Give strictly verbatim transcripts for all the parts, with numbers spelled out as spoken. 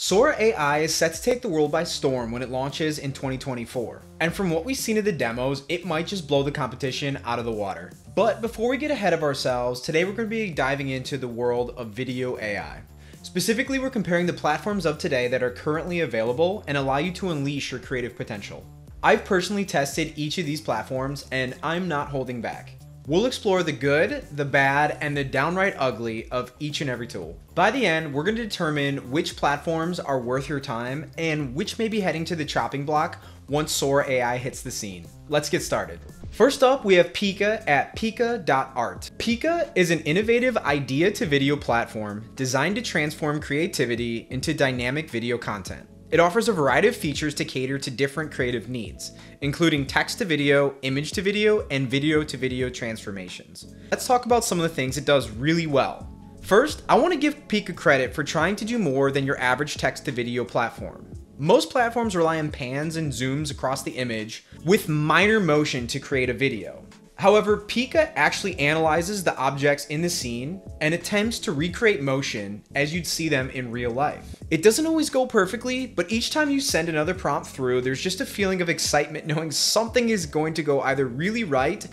Sora A I is set to take the world by storm when it launches in twenty twenty-four, and from what we've seen of the demos, it might just blow the competition out of the water. But before we get ahead of ourselves, today we're going to be diving into the world of video A I. Specifically, we're comparing the platforms of today that are currently available and allow you to unleash your creative potential. I've personally tested each of these platforms, and I'm not holding back. We'll explore the good, the bad, and the downright ugly of each and every tool. By the end, we're going to determine which platforms are worth your time and which may be heading to the chopping block once Sora A I hits the scene. Let's get started. First up, we have Pika at pika dot art. Pika is an innovative idea-to-video platform designed to transform creativity into dynamic video content. It offers a variety of features to cater to different creative needs, including text-to-video, image-to-video, and video-to-video transformations. Let's talk about some of the things it does really well. First, I want to give Pika credit for trying to do more than your average text-to-video platform. Most platforms rely on pans and zooms across the image with minor motion to create a video. However, Pika actually analyzes the objects in the scene and attempts to recreate motion as you'd see them in real life. It doesn't always go perfectly, but each time you send another prompt through, there's just a feeling of excitement knowing something is going to go either really right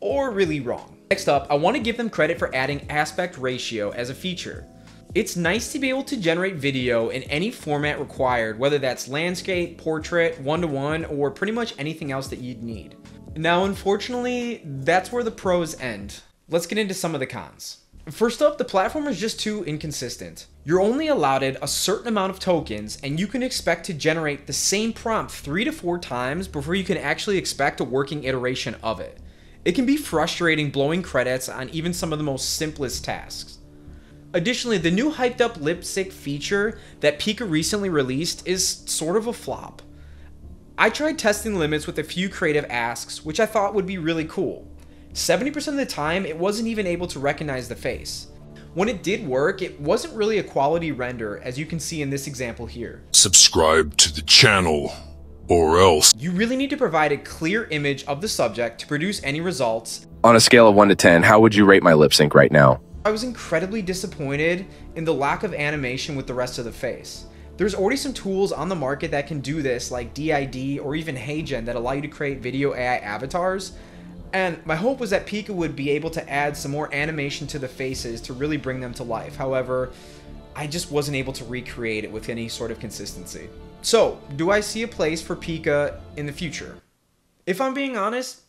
or really wrong. Next up, I want to give them credit for adding aspect ratio as a feature. It's nice to be able to generate video in any format required, whether that's landscape, portrait, one-to-one, or pretty much anything else that you'd need. Now, unfortunately, that's where the pros end. Let's get into some of the cons. First up, the platform is just too inconsistent. You're only allotted a certain amount of tokens, and you can expect to generate the same prompt three to four times before you can actually expect a working iteration of it. It can be frustrating blowing credits on even some of the most simplest tasks. Additionally, the new hyped up lipstick feature that Pika recently released is sort of a flop. I tried testing limits with a few creative asks, which I thought would be really cool. seventy percent of the time, it wasn't even able to recognize the face. When it did work, it wasn't really a quality render, as you can see in this example here. Subscribe to the channel, or else. You really need to provide a clear image of the subject to produce any results. On a scale of one to ten, how would you rate my lip sync right now? I was incredibly disappointed in the lack of animation with the rest of the face. There's already some tools on the market that can do this, like D I D or even HeyGen, that allow you to create video A I avatars. And my hope was that Pika would be able to add some more animation to the faces to really bring them to life. However, I just wasn't able to recreate it with any sort of consistency. So, do I see a place for Pika in the future? If I'm being honest,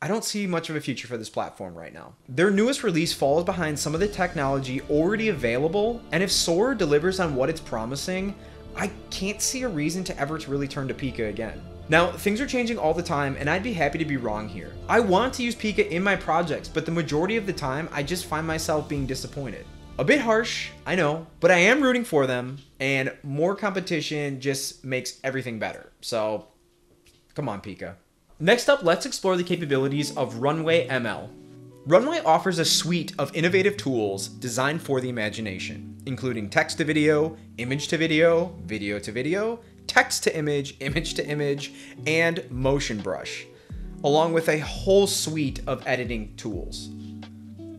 I don't see much of a future for this platform right now. Their newest release falls behind some of the technology already available, and if Sora delivers on what it's promising, I can't see a reason to ever to really turn to Pika again. Now, things are changing all the time, and I'd be happy to be wrong here. I want to use Pika in my projects, but the majority of the time, I just find myself being disappointed. A bit harsh, I know, but I am rooting for them, and more competition just makes everything better. So, come on, Pika. Next up, let's explore the capabilities of Runway M L. Runway offers a suite of innovative tools designed for the imagination, including text-to-video, image-to-video, video-to-video, text-to-image, image-to-image, and motion brush, along with a whole suite of editing tools.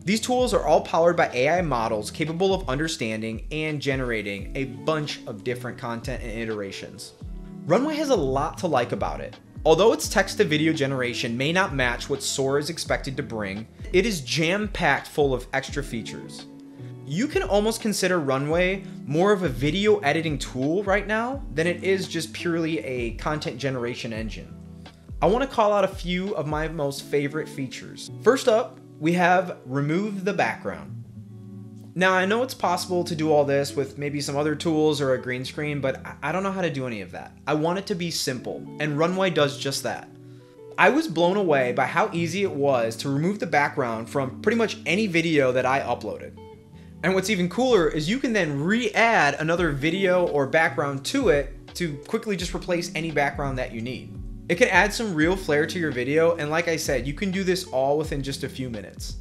These tools are all powered by A I models capable of understanding and generating a bunch of different content and iterations. Runway has a lot to like about it. Although its text-to-video generation may not match what Sora is expected to bring, it is jam-packed full of extra features. You can almost consider Runway more of a video editing tool right now than it is just purely a content generation engine. I want to call out a few of my most favorite features. First up, we have Remove the Background. Now, I know it's possible to do all this with maybe some other tools or a green screen, but I don't know how to do any of that. I want it to be simple, and Runway does just that. I was blown away by how easy it was to remove the background from pretty much any video that I uploaded. And what's even cooler is you can then re-add another video or background to it to quickly just replace any background that you need. It can add some real flair to your video, and like I said, you can do this all within just a few minutes.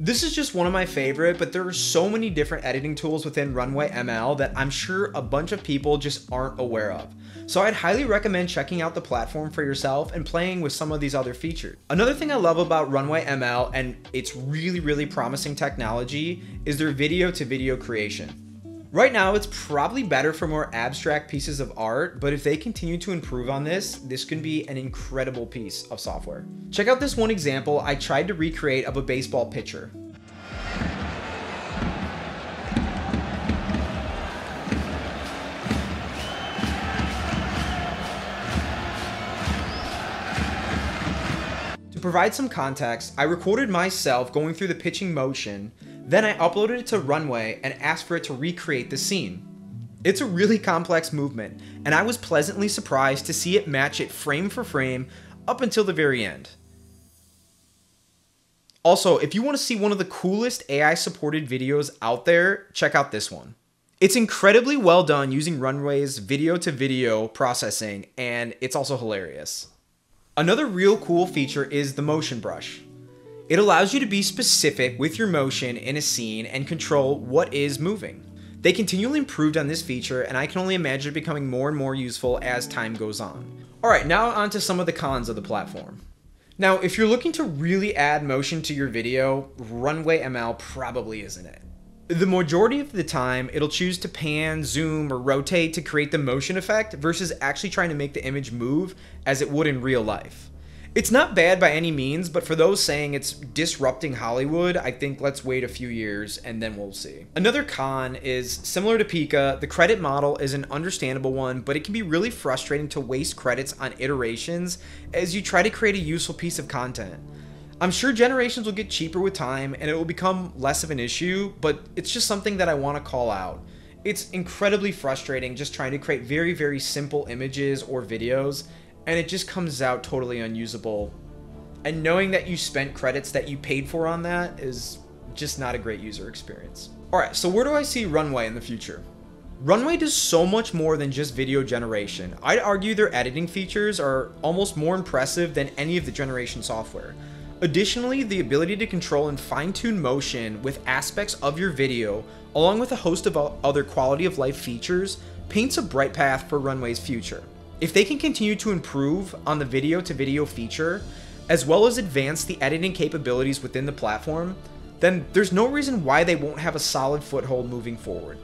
This is just one of my favorite, but there are so many different editing tools within Runway M L that I'm sure a bunch of people just aren't aware of. So I'd highly recommend checking out the platform for yourself and playing with some of these other features. Another thing I love about Runway M L and its really, really promising technology is their video to video creation. Right now, it's probably better for more abstract pieces of art, but if they continue to improve on this, this can be an incredible piece of software. Check out this one example I tried to recreate of a baseball pitcher. To provide some context, I recorded myself going through the pitching motion, then I uploaded it to Runway and asked for it to recreate the scene. It's a really complex movement, and I was pleasantly surprised to see it match it frame for frame up until the very end. Also, if you want to see one of the coolest A I-supported videos out there, check out this one. It's incredibly well done using Runway's video-to-video processing, and it's also hilarious. Another real cool feature is the motion brush. It allows you to be specific with your motion in a scene and control what is moving. They continually improved on this feature, and I can only imagine it becoming more and more useful as time goes on. All right, now on to some of the cons of the platform. Now, if you're looking to really add motion to your video, Runway M L probably isn't it. The majority of the time, it'll choose to pan, zoom, or rotate to create the motion effect versus actually trying to make the image move as it would in real life. It's not bad by any means, but for those saying it's disrupting Hollywood, I think let's wait a few years and then we'll see. Another con is, similar to Pika, the credit model is an understandable one, but it can be really frustrating to waste credits on iterations as you try to create a useful piece of content. I'm sure generations will get cheaper with time and it will become less of an issue, but it's just something that I want to call out. It's incredibly frustrating just trying to create very, very simple images or videos, and it just comes out totally unusable. And knowing that you spent credits that you paid for on that is just not a great user experience. All right, so where do I see Runway in the future? Runway does so much more than just video generation. I'd argue their editing features are almost more impressive than any of the generation software. Additionally, the ability to control and fine-tune motion with aspects of your video, along with a host of other quality of life features, paints a bright path for Runway's future. If they can continue to improve on the video-to-video feature, as well as advance the editing capabilities within the platform, then there's no reason why they won't have a solid foothold moving forward.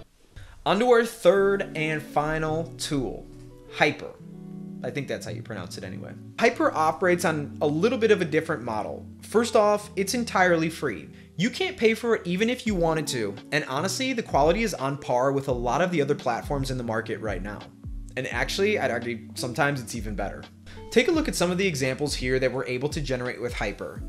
On to our third and final tool, Haiper. I think that's how you pronounce it anyway. Haiper operates on a little bit of a different model. First off, it's entirely free. You can't pay for it even if you wanted to. And honestly, the quality is on par with a lot of the other platforms in the market right now. And actually, I'd argue sometimes it's even better. Take a look at some of the examples here that we're able to generate with Haiper.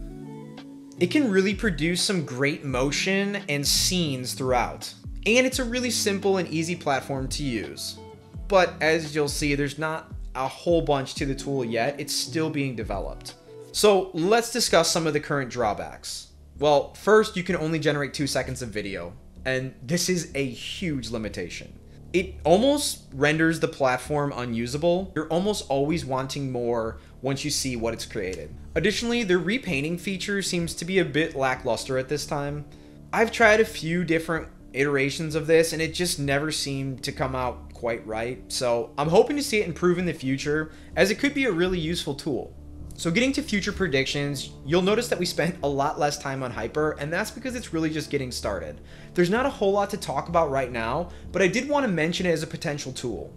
It can really produce some great motion and scenes throughout. And it's a really simple and easy platform to use. But as you'll see, there's not a whole bunch to the tool yet. It's still being developed. So let's discuss some of the current drawbacks. Well, first, you can only generate two seconds of video, and this is a huge limitation. It almost renders the platform unusable. You're almost always wanting more once you see what it's created. Additionally, their repainting feature seems to be a bit lackluster at this time. I've tried a few different iterations of this, and it just never seemed to come out quite right. So I'm hoping to see it improve in the future, as it could be a really useful tool. So getting to future predictions, you'll notice that we spent a lot less time on Haiper, and that's because it's really just getting started. There's not a whole lot to talk about right now, but I did want to mention it as a potential tool.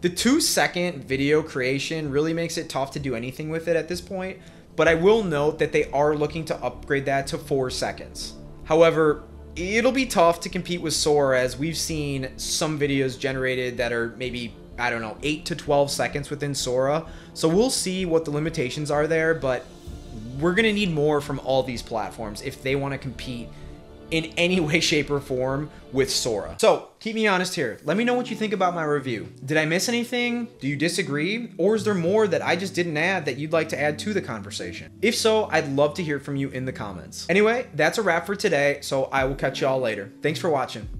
The two second video creation really makes it tough to do anything with it at this point, but I will note that they are looking to upgrade that to four seconds. However, it'll be tough to compete with Sora, as we've seen some videos generated that are maybe, I don't know, eight to twelve seconds within Sora. So we'll see what the limitations are there, but we're going to need more from all these platforms if they want to compete in any way, shape, or form with Sora. So keep me honest here. Let me know what you think about my review. Did I miss anything? Do you disagree? Or is there more that I just didn't add that you'd like to add to the conversation? If so, I'd love to hear from you in the comments. Anyway, that's a wrap for today, so I will catch y'all later. Thanks for watching.